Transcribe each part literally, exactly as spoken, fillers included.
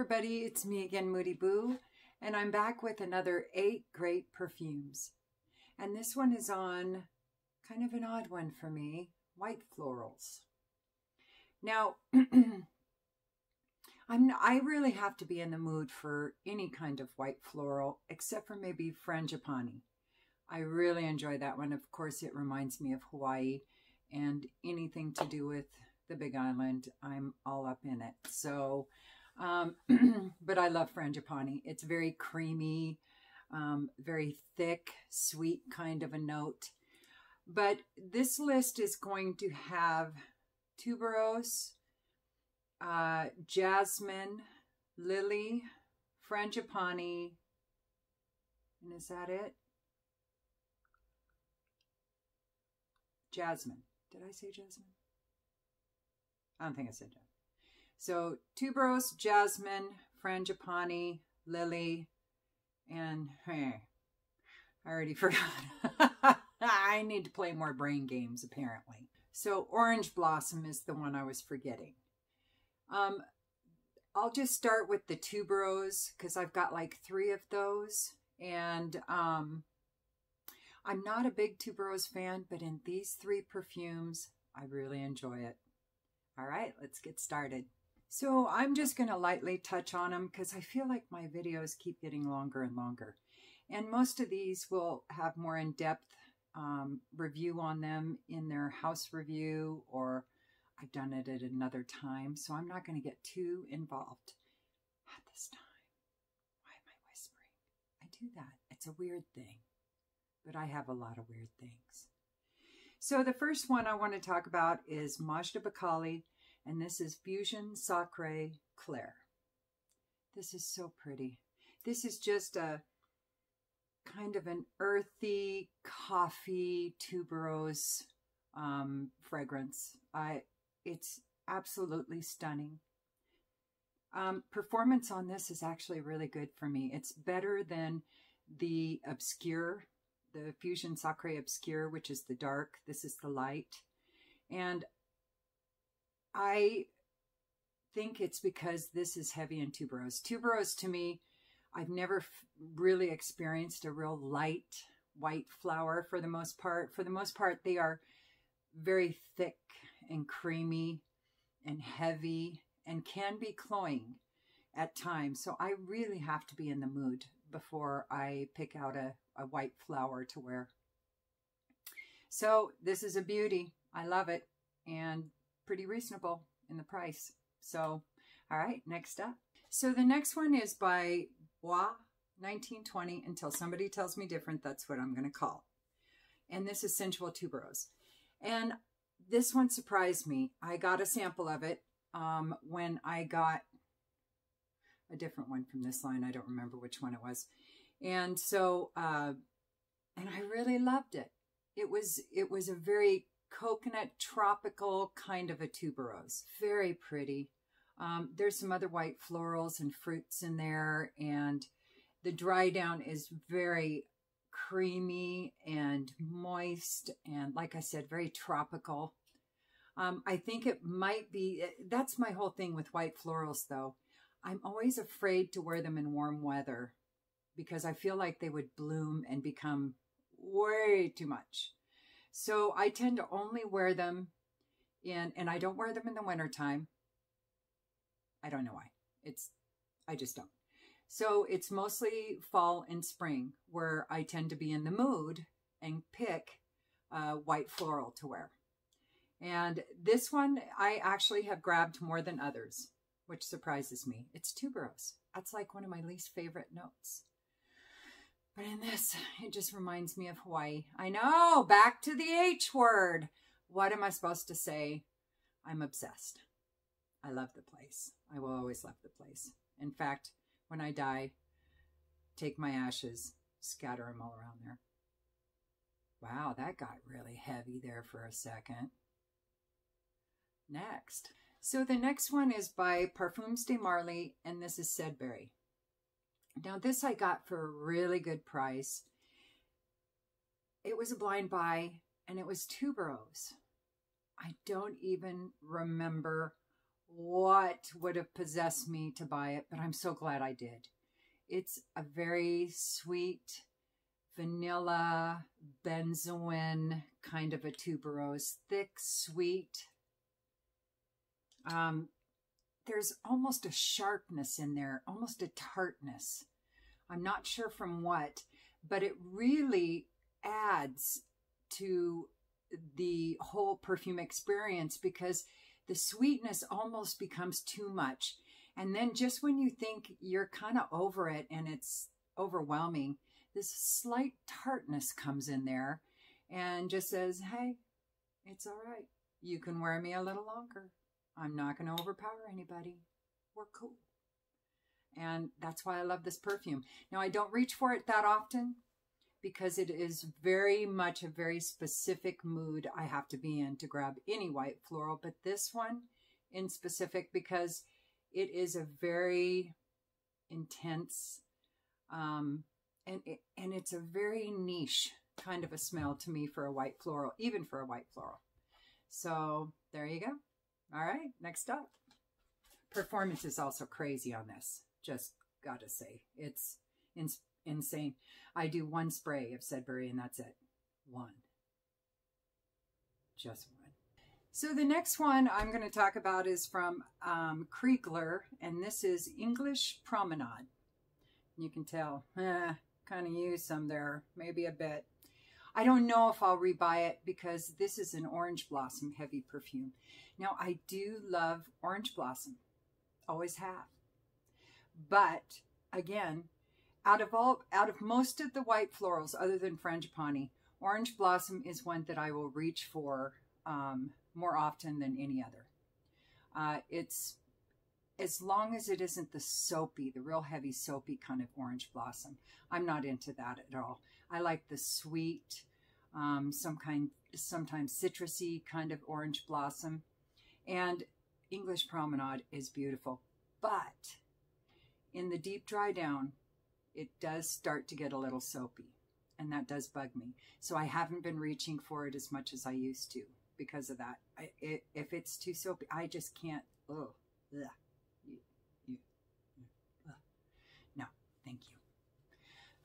everybody, it's me again, Moody Boo, and I'm back with another eight great perfumes. And this one is on kind of an odd one for me, white florals. Now, I'm I really have to be in the mood for any kind of white floral, except for maybe frangipani. I really enjoy that one. Of course, it reminds me of Hawaii and anything to do with the Big Island, I'm all up in it. So, um, but I love frangipani. It's very creamy, um, very thick, sweet kind of a note. But this list is going to have tuberose, uh, jasmine, lily, frangipani, and is that it? Jasmine. Did I say jasmine? I don't think I said that. So tuberose, jasmine, frangipani, lily, and hey, I already forgot. I need to play more brain games apparently. So orange blossom is the one I was forgetting. Um, I'll just start with the tuberose because I've got like three of those, and um, I'm not a big tuberose fan, but in these three perfumes, I really enjoy it. All right, let's get started. So I'm just going to lightly touch on them because I feel like my videos keep getting longer and longer. And most of these will have more in-depth um, review on them in their house review, or I've done it at another time. So I'm not going to get too involved at this time. Why am I whispering? I do that. It's a weird thing, but I have a lot of weird things. So the first one I want to talk about is Majda Bakali, and this is Fusion Sacre Claire. This is so pretty. This is just a kind of an earthy, coffee, tuberose um, fragrance. I, it's absolutely stunning. Um, performance on this is actually really good for me. It's better than the Obscure, the Fusion Sacre Obscure, which is the dark. This is the light. And I think it's because this is heavy in tuberose. Tuberose, to me, I've never really experienced a real light white flower for the most part. For the most part, they are very thick and creamy and heavy and can be cloying at times. So I really have to be in the mood before I pick out a a white flower to wear. So this is a beauty. I love it, and pretty reasonable in the price. So, all right, next up. So the next one is by Bois nineteen twenty. Until somebody tells me different, that's what I'm going to call. And this is Sensual Tuberose. And this one surprised me. I got a sample of it um, when I got a different one from this line. I don't remember which one it was. And so, uh, and I really loved it. It was, it was a very coconut tropical kind of a tuberose. Very pretty. Um, there's some other white florals and fruits in there. And the dry down is very creamy and moist. And like I said, very tropical. Um, I think it might be, that's my whole thing with white florals though. I'm always afraid to wear them in warm weather, because I feel like they would bloom and become way too much. So I tend to only wear them in, and I don't wear them in the wintertime. I don't know why. It's, I just don't. So it's mostly fall and spring where I tend to be in the mood and pick uh, white floral to wear. And this one I actually have grabbed more than others, which surprises me. It's tuberose. That's like one of my least favorite notes. But in this, it just reminds me of Hawaii. I know, back to the H word. What am I supposed to say? I'm obsessed. I love the place. I will always love the place. In fact, when I die, take my ashes, scatter them all around there. Wow, that got really heavy there for a second. Next. So the next one is by Parfums de Marly, and this is Sedberry. Now, this I got for a really good price. It was a blind buy, and it was tuberose. I don't even remember what would have possessed me to buy it, but I'm so glad I did. It's a very sweet vanilla benzoin kind of a tuberose, thick, sweet. Um, there's almost a sharpness in there, almost a tartness. I'm not sure from what, but it really adds to the whole perfume experience because the sweetness almost becomes too much. And then just when you think you're kind of over it and it's overwhelming, this slight tartness comes in there and just says, hey, it's all right. You can wear me a little longer. I'm not going to overpower anybody. We're cool. And that's why I love this perfume. Now, I don't reach for it that often because it is very much a very specific mood I have to be in to grab any white floral. But this one in specific, because it is a very intense um, and, it, and it's a very niche kind of a smell to me for a white floral, even for a white floral. So there you go. All right, next up. Performance is also crazy on this. Just gotta say, it's ins insane. I do one spray of Sedberry and that's it. One. Just one. So the next one I'm going to talk about is from um, Krigler, and this is English Promenade. You can tell, eh, kind of used some there, maybe a bit. I don't know if I'll rebuy it because this is an orange blossom heavy perfume. Now, I do love orange blossom, always have. But again, out of all, out of most of the white florals, other than frangipani, orange blossom is one that I will reach for um, more often than any other. Uh, it's as long as it isn't the soapy, the real heavy soapy kind of orange blossom. I'm not into that at all. I like the sweet, um, some kind, sometimes citrusy kind of orange blossom. And English Promenade is beautiful, but in the deep dry down, it does start to get a little soapy, and that does bug me. So I haven't been reaching for it as much as I used to because of that. I, it, if it's too soapy, I just can't. Oh, ugh, you, you, ugh. No, thank you.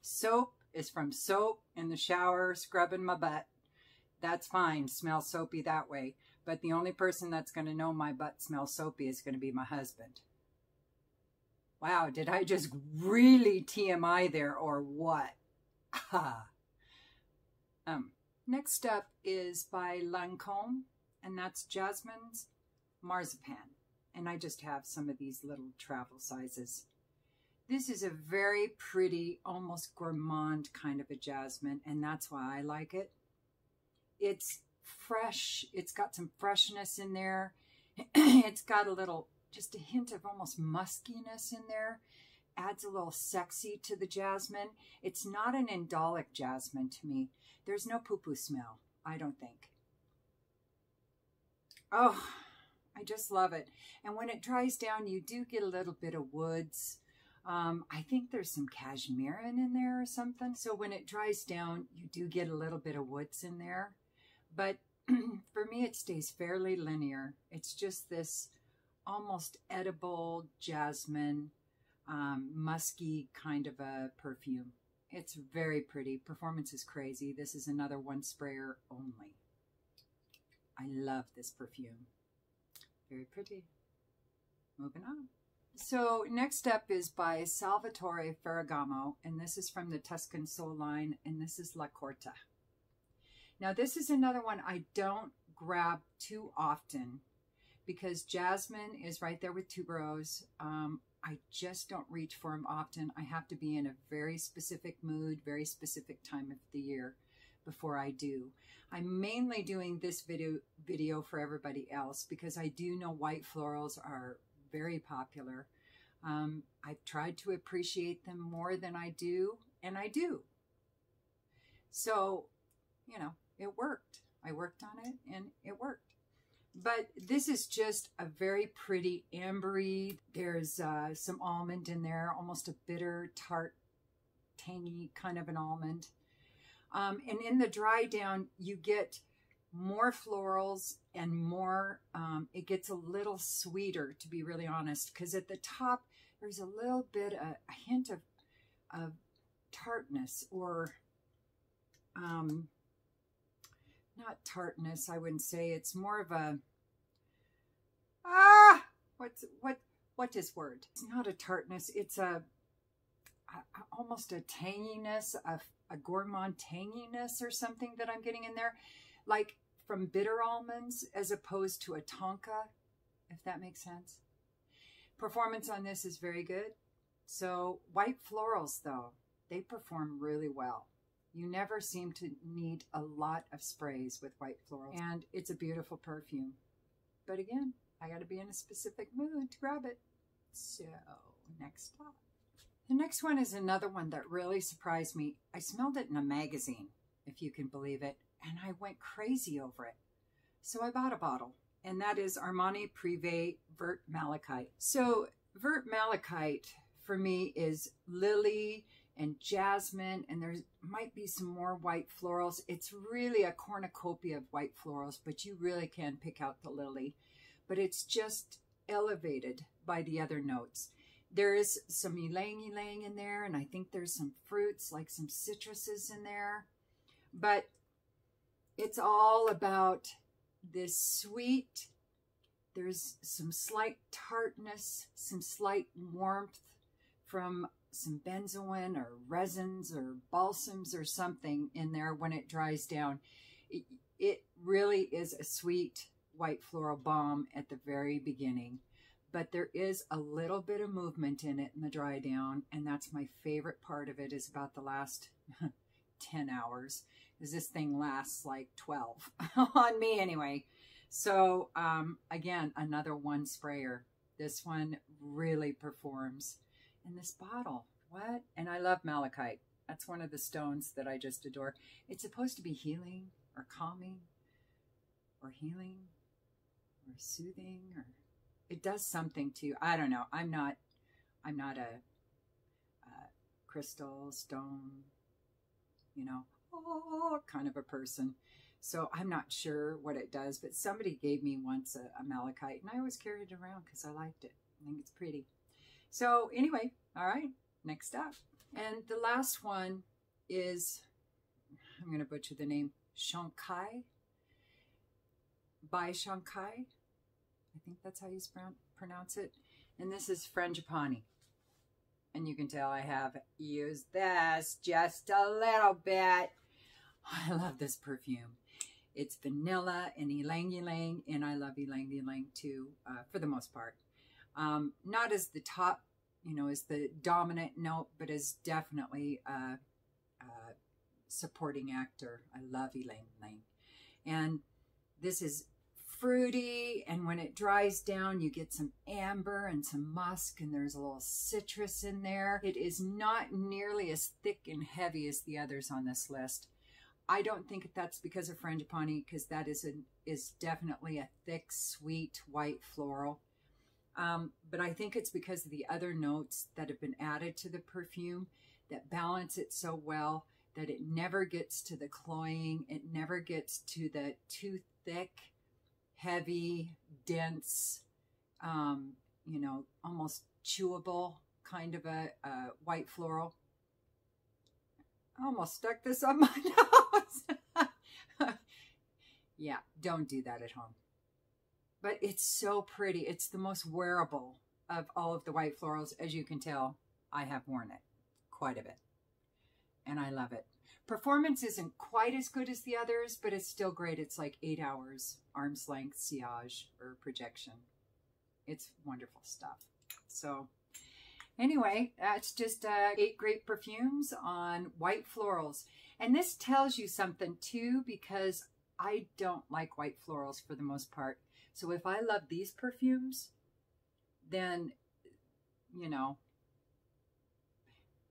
Soap is from soap in the shower, scrubbing my butt. That's fine. Smells soapy that way. But the only person that's going to know my butt smells soapy is going to be my husband. Wow, did I just really T M I there or what? um, next up is by Lancome, and that's Jasmine's Marzipan. And I just have some of these little travel sizes. This is a very pretty, almost gourmand kind of a jasmine, and that's why I like it. It's fresh. It's got some freshness in there. It's got a little, just a hint of almost muskiness in there. Adds a little sexy to the jasmine. It's not an indolic jasmine to me. There's no poo-poo smell, I don't think. Oh, I just love it. And when it dries down, you do get a little bit of woods. Um, I think there's some cashmere in there or something. So when it dries down, you do get a little bit of woods in there. But for me, it stays fairly linear. It's just this almost edible jasmine, um, musky kind of a perfume. It's very pretty. Performance is crazy. This is another one sprayer only. I love this perfume. Very pretty. Moving on. So next up is by Salvatore Ferragamo, and this is from the Tuscan Soul line, and this is La Corta. Now, this is another one I don't grab too often because jasmine is right there with tuberose. Um, I just don't reach for them often. I have to be in a very specific mood, very specific time of the year before I do. I'm mainly doing this video, video for everybody else because I do know white florals are very popular. Um, I've tried to appreciate them more than I do, and I do. So, you know, it worked. I worked on it and it worked. But this is just a very pretty ambery. There's uh, some almond in there, almost a bitter, tart, tangy kind of an almond. Um, and in the dry down, you get more florals and more, um, it gets a little sweeter, to be really honest, because at the top, there's a little bit, a, a hint of, of tartness, or um, not tartness, I wouldn't say. It's more of a, ah, what's, what, what is word? It's not a tartness. It's a, a almost a tanginess, a, a gourmand tanginess or something that I'm getting in there. Like from bitter almonds as opposed to a tonka, if that makes sense. Performance on this is very good. So white florals, though, they perform really well. You never seem to need a lot of sprays with white florals. And it's a beautiful perfume. But again, I got to be in a specific mood to grab it. So next up. The next one is another one that really surprised me. I smelled it in a magazine, if you can believe it, and I went crazy over it. So I bought a bottle. And that is Armani Privé Vert Malachite. So Vert Malachite for me is lily and jasmine, and there might be some more white florals. It's really a cornucopia of white florals, but you really can pick out the lily. But it's just elevated by the other notes. There is some ylang ylang in there, and I think there's some fruits, like some citruses in there. But it's all about this sweet, there's some slight tartness, some slight warmth from some benzoin or resins or balsams or something in there when it dries down. It, it really is a sweet white floral balm at the very beginning, but there is a little bit of movement in it in the dry down, and that's my favorite part of it, is about the last ten hours. Is this thing lasts like twelve on me anyway. So um, again, another one sprayer. This one really performs. And this bottle, what? And I love malachite. That's one of the stones that I just adore. It's supposed to be healing or calming or healing or soothing, or it does something to you. I don't know. I'm not, I'm not a, a crystal stone, you know, oh, kind of a person. So I'm not sure what it does, but somebody gave me once a, a malachite, and I always carried it around because I liked it. I think it's pretty. So anyway, all right, next up. And the last one is, I'm going to butcher the name, Shankai, by Shankai. I think that's how you pronounce it. And this is Frangipani. And you can tell I have used this just a little bit. I love this perfume. It's vanilla and ylang ylang, and I love ylang ylang too, uh, for the most part. Um, not as the top, you know, as the dominant note, but as definitely a, a supporting actor. I love ylang ylang. And this is fruity, and when it dries down, you get some amber and some musk, and there's a little citrus in there. It is not nearly as thick and heavy as the others on this list. I don't think that's because of Frangipani, because that is, a, is definitely a thick, sweet, white floral. Um, but I think it's because of the other notes that have been added to the perfume that balance it so well that it never gets to the cloying. It never gets to the too thick, heavy, dense, um, you know, almost chewable kind of a, a white floral. I almost stuck this on my nose. Yeah, don't do that at home. But it's so pretty. It's the most wearable of all of the white florals. As you can tell, I have worn it quite a bit, and I love it. Performance isn't quite as good as the others, but it's still great. It's like eight hours, arm's length, sillage, or projection. It's wonderful stuff. So anyway, that's just uh, eight great perfumes on white florals. And this tells you something too, because I don't like white florals for the most part. So if I love these perfumes, then, you know,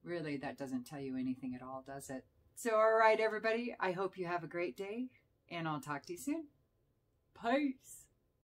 really that doesn't tell you anything at all, does it? So, all right, everybody, I hope you have a great day, and I'll talk to you soon. Peace.